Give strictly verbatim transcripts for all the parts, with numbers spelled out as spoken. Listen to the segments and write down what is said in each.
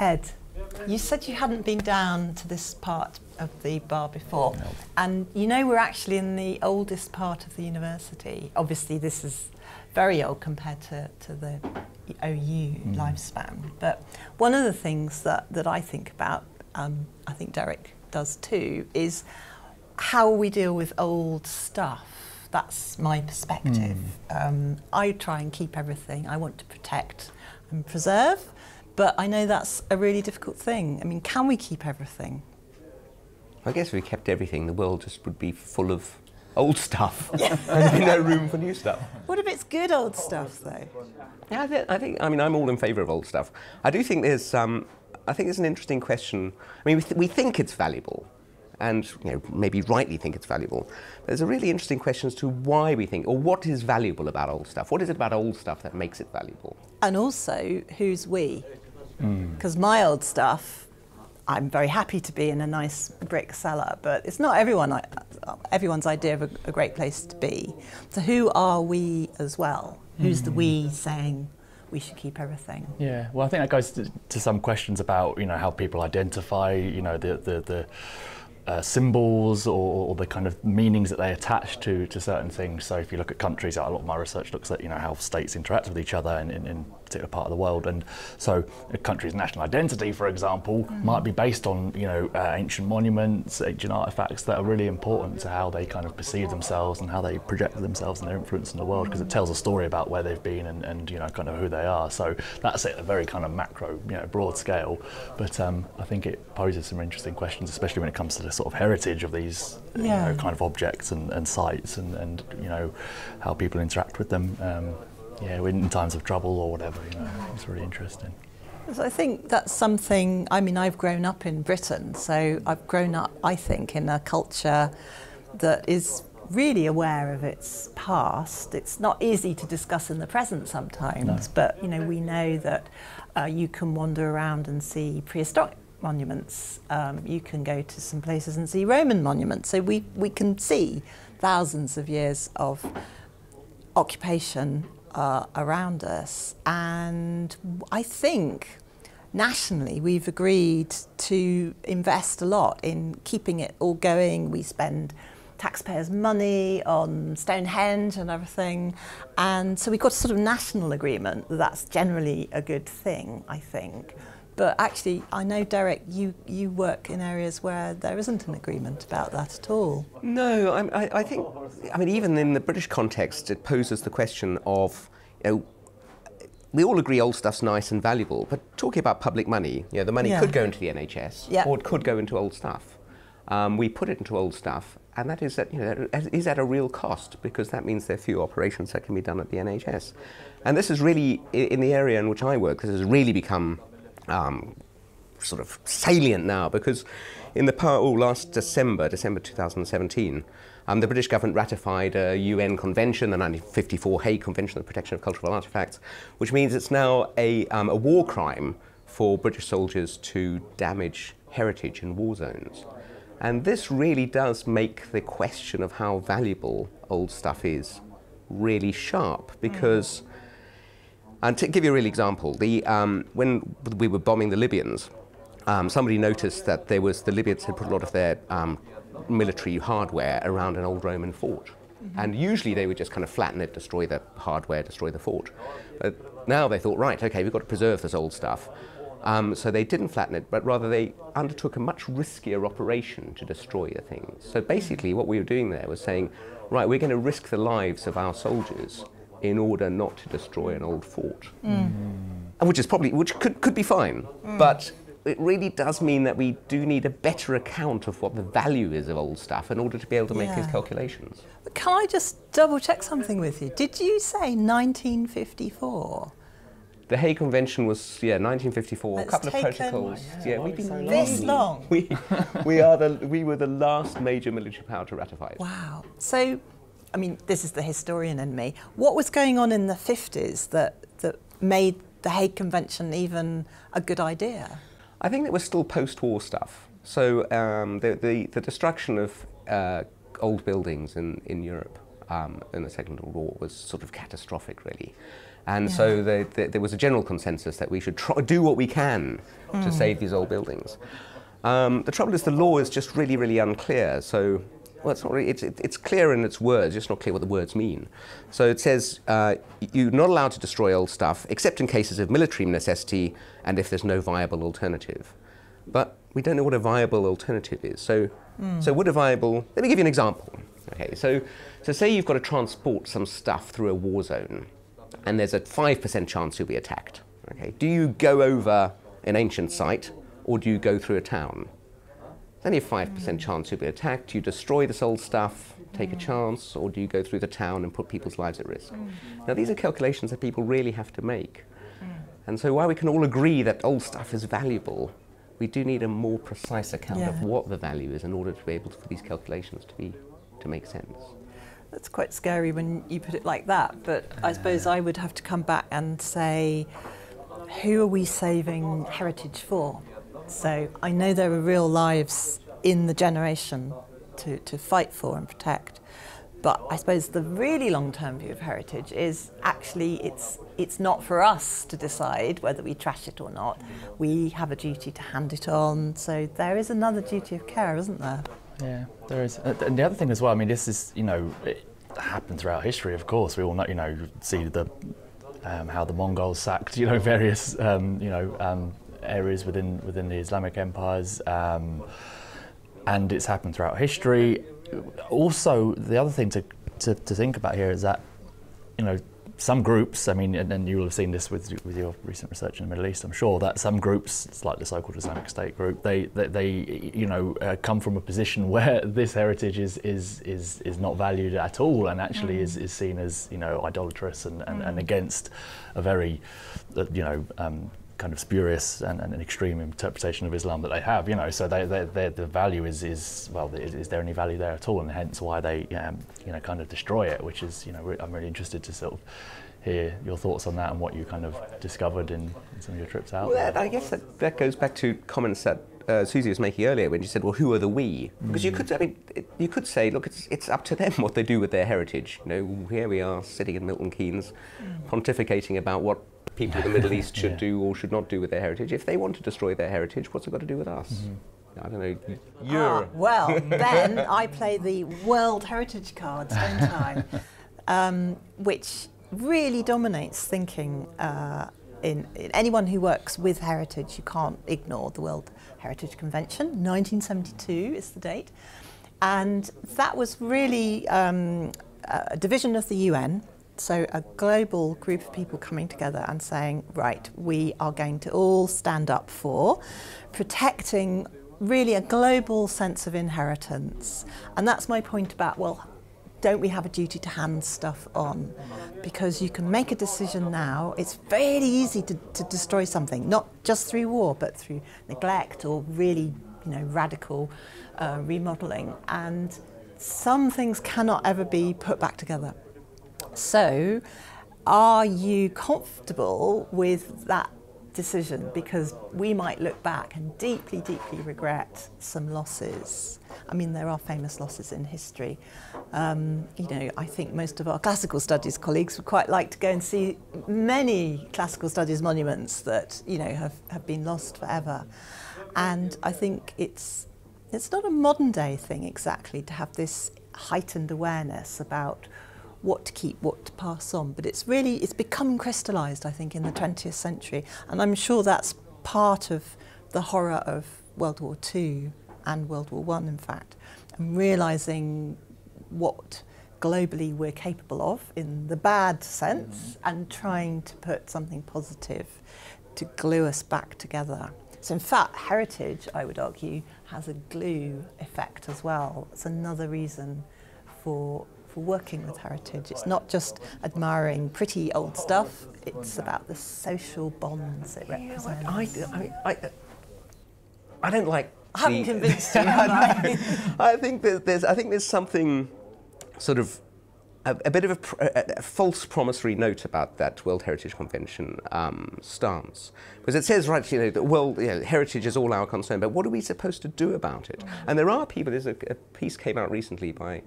Ed, you said you hadn't been down to this part of the bar before. No. And you know we're actually in the oldest part of the university. Obviously this is very old compared to, to the O U mm. lifespan. But one of the things that, that I think about, um, I think Derek does too, is how we deal with old stuff. That's my perspective. Mm. Um, I try and keep everything. I want to protect and preserve, but I know that's a really difficult thing. I mean, can we keep everything? I guess if we kept everything, the world just would be full of old stuff. Yeah. There'd be no room for new stuff. What if it's good old stuff, though? Yeah, I, th I think, I mean, I'm all in favour of old stuff. I do think there's, um, I think it's an interesting question. I mean, we, th we think it's valuable, and you know, maybe rightly think it's valuable. But there's a really interesting question as to why we think, or what is valuable about old stuff? What is it about old stuff that makes it valuable? And also, who's we? Because mm. my old stuff, I'm very happy to be in a nice brick cellar, but it's not everyone, everyone's idea of a, a great place to be. So who are we as well? Who's mm. the we saying we should keep everything? Yeah, well, I think that goes to, to some questions about, you know, how people identify, you know, the, the, the Uh, symbols or, or the kind of meanings that they attach to to certain things. So if you look at countries, a lot of my research looks at, you know, how states interact with each other in, in, in a particular part of the world. And so a country's national identity, for example, mm. might be based on, you know, uh, ancient monuments, ancient artifacts that are really important to how they kind of perceive themselves and how they project themselves and their influence in the world, because it tells a story about where they've been and, and, you know, kind of who they are. So that's it, a very kind of macro, you know, broad scale. But um, I think it poses some interesting questions, especially when it comes to the sort of heritage of these yeah. you know, kind of objects and, and sites and, and, you know, how people interact with them, um, yeah, in times of trouble or whatever, you know, it's really interesting. So I think that's something, I mean, I've grown up in Britain, so I've grown up, I think, in a culture that is really aware of its past. It's not easy to discuss in the present sometimes, no. but, you know, we know that uh, you can wander around and see prehistoric monuments. Um, you can go to some places and see Roman monuments. So we, we can see thousands of years of occupation uh, around us. And I think nationally we've agreed to invest a lot in keeping it all going. We spend taxpayers' money on Stonehenge and everything. And so we've got a sort of national agreement that that's generally a good thing, I think. But actually, I know, Derek, you, you work in areas where there isn't an agreement about that at all. No, I, I think, I mean, even in the British context, it poses the question of, you know, we all agree old stuff's nice and valuable, but talking about public money, you know, the money yeah. could go into the N H S, yeah. or it could go into old stuff. Um, we put it into old stuff, and that is at, you know, is at a real cost, because that means there are few operations that can be done at the N H S. And this is really, in the area in which I work, this has really become Um, sort of salient now, because in the par oh, last December, December two thousand seventeen, um, the British government ratified a U N convention, the nineteen fifty-four Hague Convention on the Protection of Cultural Artifacts, which means it's now a, um, a war crime for British soldiers to damage heritage in war zones. And this really does make the question of how valuable old stuff is really sharp, because and to give you a real example, the, um, when we were bombing the Libyans, um, somebody noticed that there was the Libyans had put a lot of their um, military hardware around an old Roman fort. Mm-hmm. And usually they would just kind of flatten it, destroy the hardware, destroy the fort. But now they thought, right, okay, we've got to preserve this old stuff. Um, so they didn't flatten it, but rather they undertook a much riskier operation to destroy the things. So basically what we were doing there was saying, right, we're going to risk the lives of our soldiers in order not to destroy an old fort, mm. Mm. which is probably which could could be fine, mm. but it really does mean that we do need a better account of what the value is of old stuff in order to be able to yeah. make these calculations. But can I just double check something with you? Did you say nineteen fifty-four? The Hague Convention was yeah nineteen fifty-four. It's a couple of protocols. Oh, yeah, yeah we've been so long. This long. we we are the we were the last major military power to ratify it. Wow. So, I mean, this is the historian in me. What was going on in the fifties that, that made the Hague Convention even a good idea? I think it was still post-war stuff. So um, the, the, the destruction of uh, old buildings in, in Europe um, in the Second World War was sort of catastrophic, really. And yeah. so the, the, there was a general consensus that we should try, do what we can mm. to save these old buildings. Um, the trouble is the law is just really, really unclear. So, well, it's, not really, it's, it's clear in its words, it's not clear what the words mean. So it says uh, you're not allowed to destroy old stuff except in cases of military necessity and if there's no viable alternative. But we don't know what a viable alternative is. So, mm. so what a viable, let me give you an example. Okay, so, so say you've got to transport some stuff through a war zone and there's a five percent chance you'll be attacked. Okay, do you go over an ancient site or do you go through a town? There's only a five percent mm. chance you'll be attacked. Do you destroy this old stuff, take mm. a chance, or do you go through the town and put people's lives at risk? Mm. Now, these are calculations that people really have to make. Mm. And so while we can all agree that old stuff is valuable, we do need a more precise account yeah. of what the value is in order to be able to, for these calculations to be to make sense. That's quite scary when you put it like that, but uh, I suppose I would have to come back and say, who are we saving heritage for? So I know there were real lives in the generation to, to fight for and protect, but I suppose the really long-term view of heritage is actually it's, it's not for us to decide whether we trash it or not. We have a duty to hand it on, so there is another duty of care, isn't there? Yeah, there is. And the other thing as well, I mean, this is, you know, it happened throughout history, of course. We all know, you know, see the, um, how the Mongols sacked, you know, various, um, you know, um, areas within, within the Islamic empires. Um, and it's happened throughout history. Also, the other thing to, to, to think about here is that, you know, some groups, I mean, and, and you'll have seen this with, with your recent research in the Middle East, I'm sure, that some groups, it's like the so-called Islamic State group, they, they, they you know, uh, come from a position where this heritage is, is, is, is not valued at all and actually mm. is, is seen as, you know, idolatrous and, and, mm. and against a very, uh, you know, um, kind of spurious and, and an extreme interpretation of Islam that they have, you know, so they, they, they, the value is, is well, is, is there any value there at all, and hence why they, um, you know, kind of destroy it, which is, you know, re I'm really interested to sort of hear your thoughts on that and what you kind of discovered in, in some of your trips out. Well, there. I guess that, that goes back to comments that uh, Susie was making earlier when she said, well, who are the we? Because mm. you could, I mean, it, you could say, look, it's, it's up to them what they do with their heritage. You know, here we are sitting in Milton Keynes mm. pontificating about what people in the Middle East should yeah. do or should not do with their heritage. If they want to destroy their heritage, what's it got to do with us? Mm-hmm. I don't know. You're... Ah, well, then I play the World Heritage cards, don't I? Um, which really dominates thinking uh, in, in anyone who works with heritage. You can't ignore the World Heritage Convention. nineteen seventy-two is the date. And that was really um, a division of the U N. So a global group of people coming together and saying, right, we are going to all stand up for protecting really a global sense of inheritance. And that's my point about, well, don't we have a duty to hand stuff on? Because you can make a decision now. It's very easy to, to destroy something, not just through war, but through neglect or really, you know, radical uh, remodeling. And some things cannot ever be put back together. So, are you comfortable with that decision? Because we might look back and deeply, deeply regret some losses. I mean, there are famous losses in history. Um, you know, I think most of our classical studies colleagues would quite like to go and see many classical studies monuments that, you know, have, have been lost forever. And I think it's, it's not a modern day thing exactly to have this heightened awareness about what to keep, what to pass on, but it's really, it's become crystallised, I think, in the twentieth century, and I'm sure that's part of the horror of World War Two and World War One, in fact, and realising what globally we're capable of in the bad sense mm-hmm. and trying to put something positive to glue us back together. So in fact, heritage, I would argue, has a glue effect as well. It's another reason for for working with heritage. It's not just admiring pretty old stuff, it's about the social bonds it represents. Yeah, I, I, I, I, I don't like... I haven't the, convinced you, have I? I think that there's, I think there's something sort of, a, a bit of a, pr a false promissory note about that World Heritage Convention um, stance. Because it says, right, you know, that well, you know, heritage is all our concern, but what are we supposed to do about it? And there are people, there's a, a piece came out recently by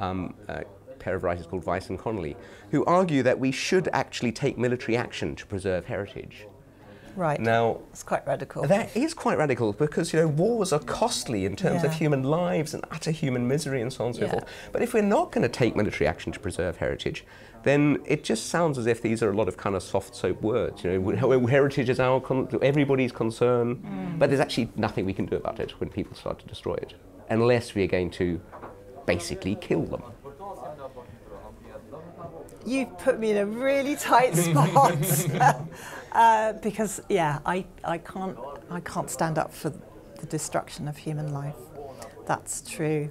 Um, uh, pair of writers called Weiss and Connolly, who argue that we should actually take military action to preserve heritage. Right. Now, it's quite radical. That is quite radical because, you know, wars are costly in terms yeah. of human lives and utter human misery and so on and so yeah. forth. But if we're not going to take military action to preserve heritage, then it just sounds as if these are a lot of kind of soft soap words. You know, heritage is our con everybody's concern, mm. but there's actually nothing we can do about it when people start to destroy it, unless we are going to basically kill them. You've put me in a really tight spot uh, because, yeah, I, I can't I can't stand up for the destruction of human life. That's true.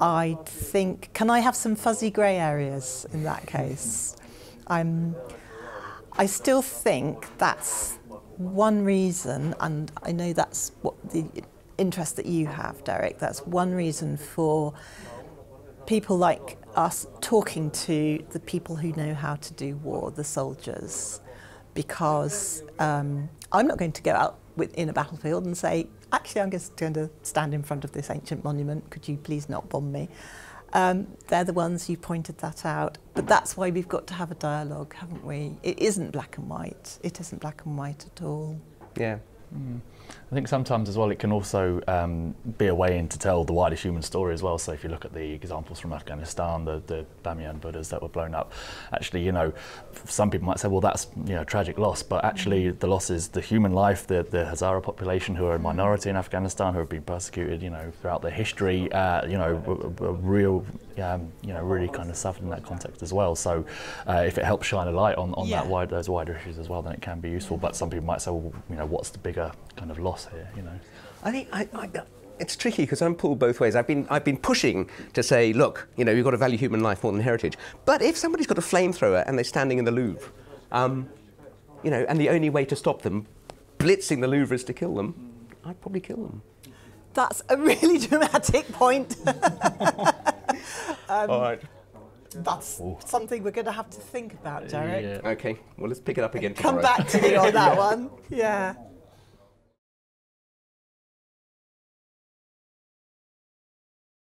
I think, can I have some fuzzy grey areas in that case? I'm, I still think that's one reason, and I know that's what the interest that you have, Derek, that's one reason for people like us talking to the people who know how to do war, the soldiers, because um, I'm not going to go out with, in a battlefield and say, actually I'm just going to stand in front of this ancient monument, could you please not bomb me? Um, they're the ones who pointed that out, but that's why we've got to have a dialogue, haven't we? It isn't black and white, it isn't black and white at all. Yeah. Mm. I think sometimes as well it can also um, be a way in to tell the wider human story as well. So if you look at the examples from Afghanistan, the, the Bamiyan Buddhas that were blown up, actually, you know, some people might say, well, that's, you know, tragic loss, but actually the loss is the human life, the, the Hazara population who are a minority in Afghanistan, who have been persecuted, you know, throughout their history, uh, you know, a, a real, um, you know, really kind of suffered in that context as well. So uh, if it helps shine a light on, on yeah. that wide, those wider issues as well, then it can be useful. But some people might say, well, you know, what's the bigger kind of loss here, you know? I think I, I, it's tricky because I'm pulled both ways. I've been, I've been pushing to say, look, you know, you've got to value human life more than heritage. But if somebody's got a flamethrower and they're standing in the Louvre, um, you know, and the only way to stop them blitzing the Louvre is to kill them, I'd probably kill them. That's a really dramatic point. um, All right. That's Ooh. something we're going to have to think about, Derek. Yeah. Okay, well, let's pick it up again tomorrow. Come back to me on that one. Yeah.